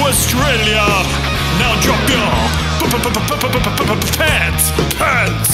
Australia, now drop your pants.